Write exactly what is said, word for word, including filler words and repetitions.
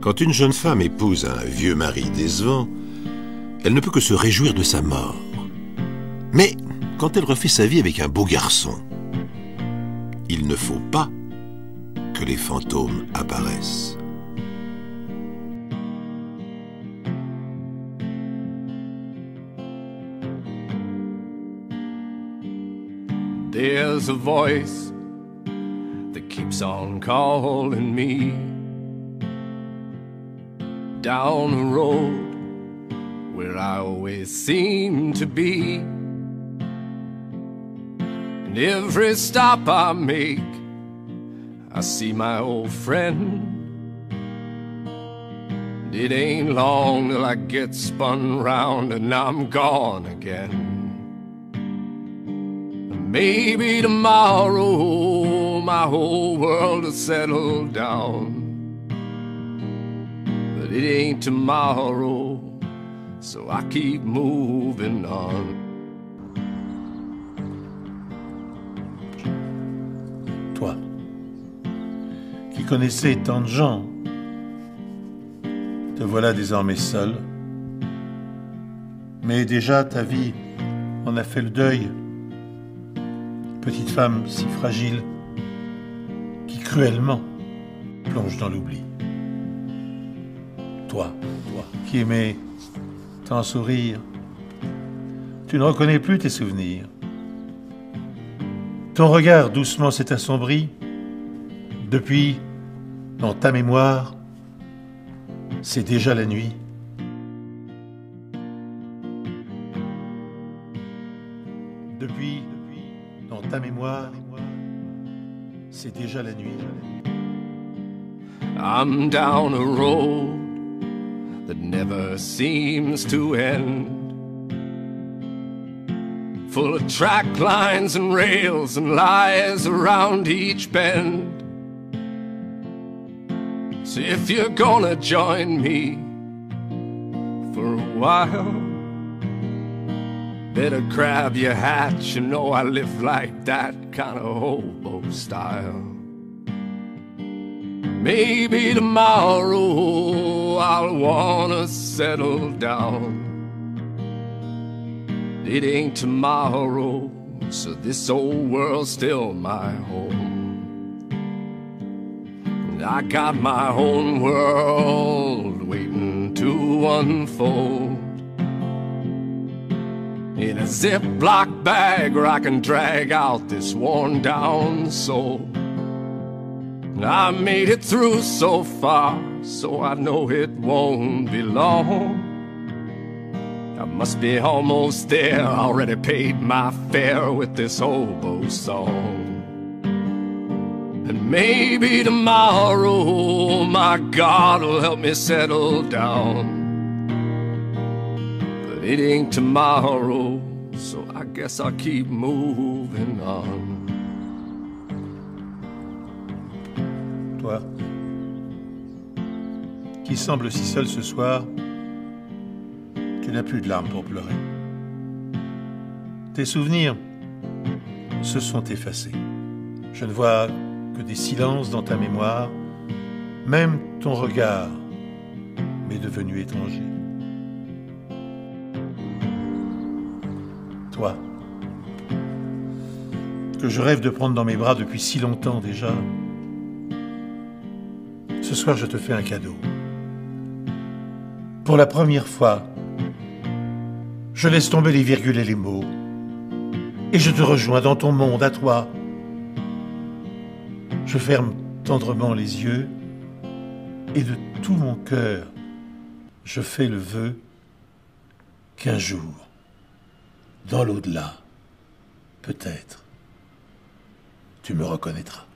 Quand une jeune femme épouse un vieux mari décevant, elle ne peut que se réjouir de sa mort. Mais quand elle refait sa vie avec un beau garçon, il ne faut pas que les fantômes apparaissent. There's a voice that keeps on calling me down a road where I always seem to be, and every stop I make I see my old friend, and it ain't long till I get spun round and I'm gone again. Maybe tomorrow my whole world will settle down, but it ain't tomorrow, so I keep moving on. Toi, qui connaissais tant de gens, te voilà désormais seul. Mais déjà ta vie en a fait le deuil. Petite femme si fragile qui cruellement plonge dans l'oubli. Toi, toi, qui aimais tant sourire, tu ne reconnais plus tes souvenirs. Ton regard doucement s'est assombri. Depuis, dans ta mémoire, c'est déjà la nuit. Depuis... Dans ta mémoire, c'est déjà la nuit. I'm down a road that never seems to end, full of track lines and rails and lies around each bend. So if you're gonna join me for a while, better grab your hat, you know I live like that kind of hobo style. Maybe tomorrow I'll wanna settle down. It ain't tomorrow, so this old world's still my home. And I got my own world waiting to unfold. In a Ziploc bag where I can drag out this worn down soul. I made it through so far, so I know it won't be long. I must be almost there, already paid my fare with this hobo song. And maybe tomorrow my God will help me settle down. It ain't tomorrow, so I guess I'll keep moving on. Toi, qui semble si seul ce soir, tu n'as plus de larmes pour pleurer. Tes souvenirs se sont effacés. Je ne vois que des silences dans ta mémoire. Même ton regard m'est devenu étranger. Toi, que je rêve de prendre dans mes bras depuis si longtemps déjà. Ce soir, je te fais un cadeau. Pour la première fois, je laisse tomber les virgules et les mots, et je te rejoins dans ton monde, à toi. Je ferme tendrement les yeux, et de tout mon cœur, je fais le vœu qu'un jour, dans l'au-delà, peut-être, tu me reconnaîtras.